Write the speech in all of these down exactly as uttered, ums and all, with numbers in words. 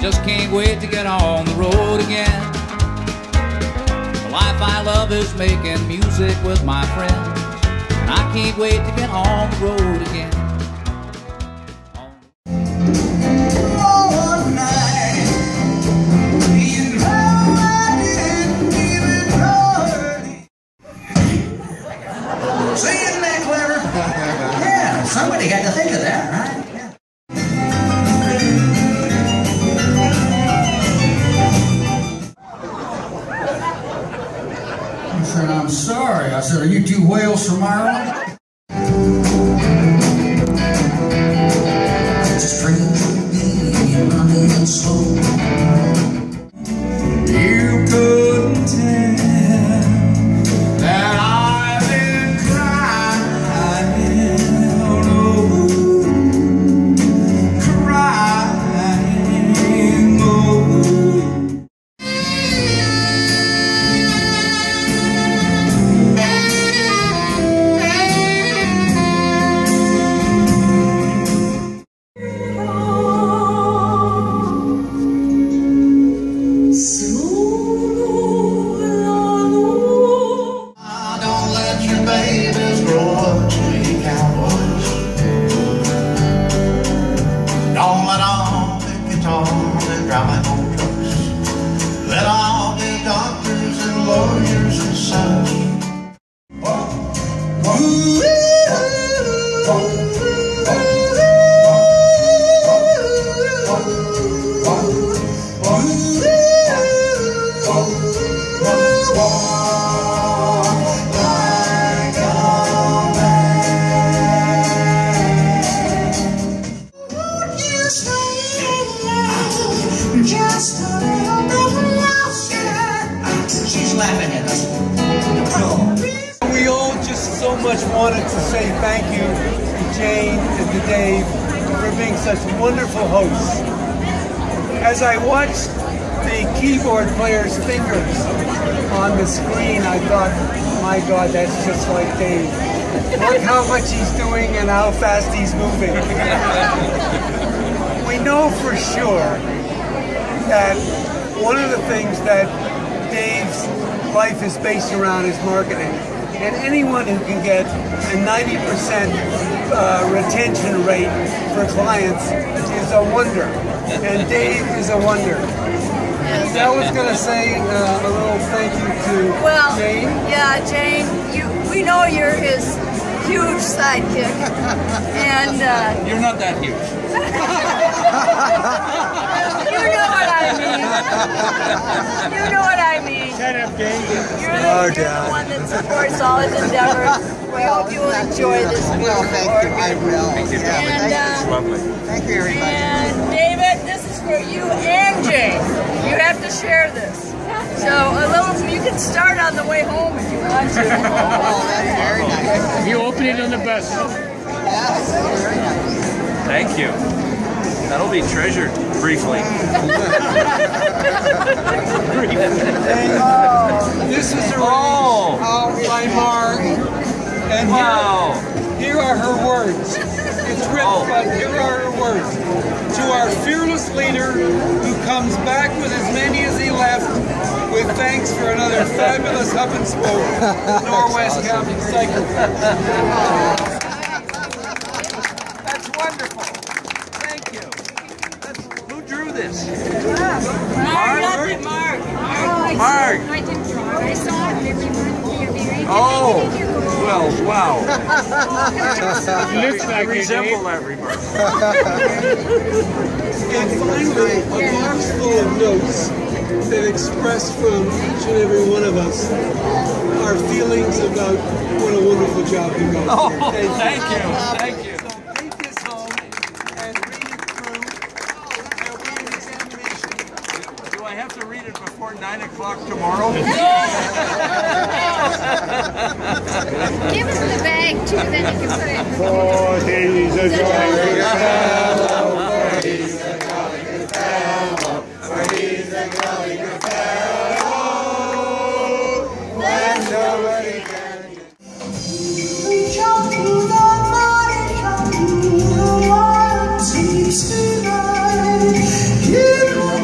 Just can't wait to get on the road again. The life I love is making music with my friends, and I can't wait to get on the road again. Somebody got to think of that, right? Yeah. I said, I'm sorry. I said, are you two whales from Ireland? You couldn't tell that I wanted to say thank you to Jane and to Dave for being such wonderful hosts. As I watched the keyboard player's fingers on the screen, I thought, my God, that's just like Dave. Look how much he's doing and how fast he's moving. We know for sure that one of the things that Dave's life is based around is marketing. And anyone who can get a ninety percent uh, retention rate for clients is a wonder. And Dave is a wonder. Yes. I was going to say uh, a little thank you to well, Jane. Yeah, Jane, you, we know you're his huge sidekick. And uh, you're not that huge. You know what I mean. You know what I mean. Shut up, Jane. You're the, oh, you're the one that supports all his endeavors. We hope you will enjoy this. Well, thank you. I will. Thank you. Yeah, and, uh, lovely. Thank you, everybody. And David, this is for you and Jane. You have to share this. So a little, you can start on the way home if you want to. Oh, that's very nice. You open it on the bus. Yes, very nice. Thank you. That'll be treasured briefly. And, uh, this is a roll by Mark. And wow. Here, here are her words. It's ripped, oh. But here are her words. To our fearless leader who comes back with as many as he left, with thanks for another fabulous Hub and Spoke Norwest Cycle Cycle Club. Mark. I didn't draw. I saw it. Oh, well, wow. It looks like resemble that remark. And finally, a box full of notes that express from each and every one of us our feelings about what a wonderful job you got. Oh, thank you. Thank you. Thank you. nine o'clock tomorrow? Give us the bag, too, then you can put it. Four days ago, he's a fellow, he's a jolly good fellow, he's a jolly good fellow, when nobody can. We jump to the morning, jump to the one, seems to be right.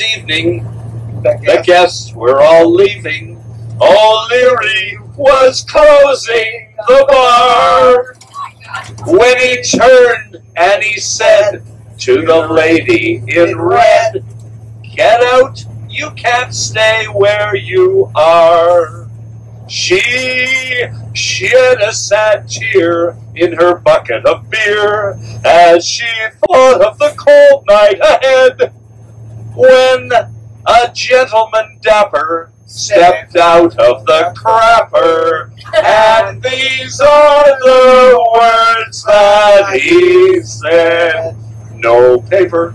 Year's evening, the guests, the guests were all leaving. O'Leary was closing the bar when he turned and he said to the lady in red, "Get out, you can't stay where you are." She shed a sad tear in her bucket of beer as she thought of the cold night ahead, when a gentleman dapper stepped out of the crapper, and these are the words that he said. No paper.